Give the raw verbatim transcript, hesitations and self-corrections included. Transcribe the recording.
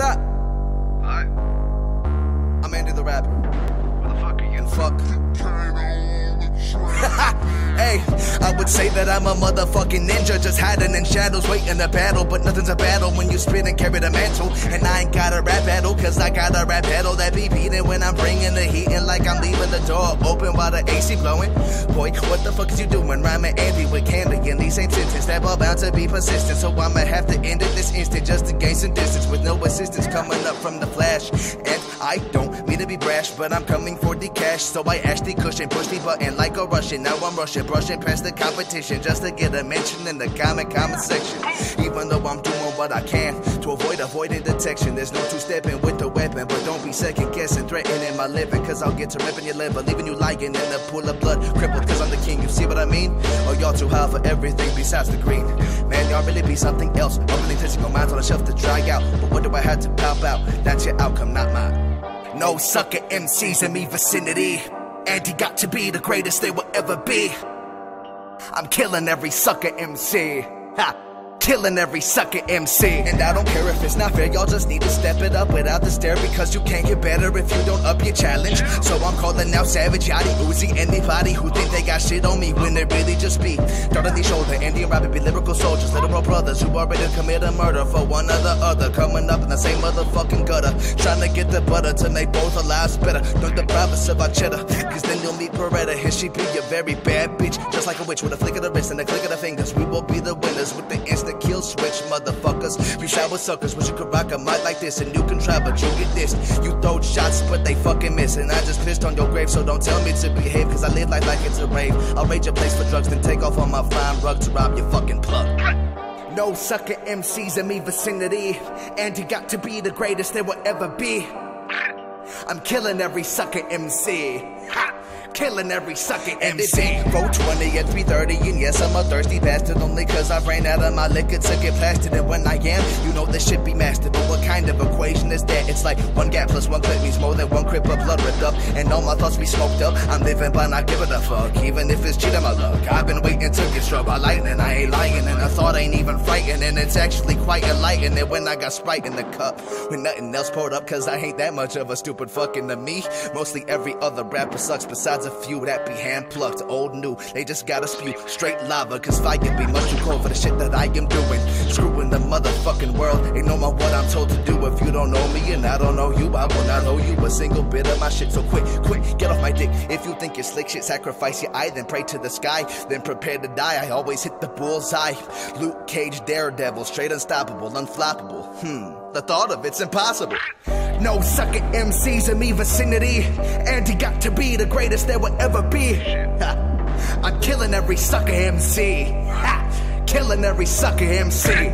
What up? Hi. I'm Andy the Rapper. Where the fuck are you? And fuck. Hey, I would say that I'm a motherfucking ninja, just hiding in shadows, waiting to battle. But nothing's a battle when you spit and carry the mantle. And I ain't got a rap battle, cause I got a rap battle that be beating when I'm bringing the heat. And like I'm leaving the door open while the A C blowing. Boy, what the fuck is you doing? Rhyming Andy with candy, and these ain't sentences that are bound to be persistent. So I'ma have to end it this instant just to gain some distance, with no assistance coming up from the flash. And I don't mean to be brash, but I'm coming for the cash. So I actually cushion, push the button like a Russian. Now I'm rushing, brushing past the competition just to get a mention in the comment, comment section. Even though I'm doing what I can to avoid avoiding detection, there's no two-stepping with the weapon. But don't be second-guessing, threatening my living, cause I'll get to ripping your liver, leaving you lying in the pool of blood, crippled cause I'm the king, you see what I mean? Oh, y'all too high for everything besides the green. Man, y'all really be something else. I'm really touching your minds on the shelf to try out. But what do I have to pop out? That's your outcome, not mine. No sucker M Cs in me vicinity. Andy got to be the greatest they will ever be. I'm killing every sucker M C. Ha! Killing every sucker M C. And I don't care if it's not fair, y'all just need to step it up without the stare, because you can't get better if you don't up your challenge. So I'm calling out Savage, Yachty, Uzi, anybody who think they got shit on me when they really just be dirt on the shoulder. Andy and Robbie be lyrical soldiers, literal brothers who already commit a murder for one or the other, coming up in the same motherfucking gutter, trying to get the butter to make both our lives better. Don't deprive us of our cheddar, cause then you'll meet Beretta. Here she be a very bad bitch, just like a witch, with a flick of the wrist and a click of the fingers. We will be the winners with the instant kill switch, motherfuckers. You shower suckers, wish you could rock a mic like this, and you can try, but you get this. You throw shots, but they fucking miss, and I just pissed on your grave, so don't tell me to behave, cause I live life like it's a rave. I'll raid your place for drugs, then take off on my fine rug to rob your fucking plug. No sucker M Cs in me vicinity. Andy got to be the greatest they will ever be. I'm killing every sucker M C. Ha! Killing every sucking M C. Road twenty at three thirty, and yes, I'm a thirsty bastard, only cause I ran out of my liquor to get plastered. And when I am, you know this shit be mastered. But what kind of equation is that? It's like one gap plus one clip means more than one crip of blood ripped up, and all my thoughts be smoked up. I'm living by not giving a fuck, even if it's cheating my luck. I've been waiting to get struck by lightning, I ain't lying, and a thought ain't even frightening, and it's actually quite enlightening when I got Sprite in the cup, when nothing else poured up, cause I ain't that much of a stupid fucking to me. Mostly every other rapper sucks, besides a few that be hand plucked, old new. They just gotta spew straight lava, cause fire be much too cold for the shit that I am doing. Screwing the motherfucking world, ain't no more what I'm told to do. If you don't know me and I don't know you, I will not know you a single bit of my shit. So quick, quick, get off my dick. If you think you're slick shit, sacrifice your eye, then pray to the sky, then prepare to die. I always hit the bullseye. Luke Cage, daredevil, straight unstoppable, unfloppable. Hmm, the thought of it's impossible. No sucker M Cs in me vicinity. Andy got to be the greatest there will ever be. Ha. I'm killing every sucker M C. Ha. Killing every sucker M C.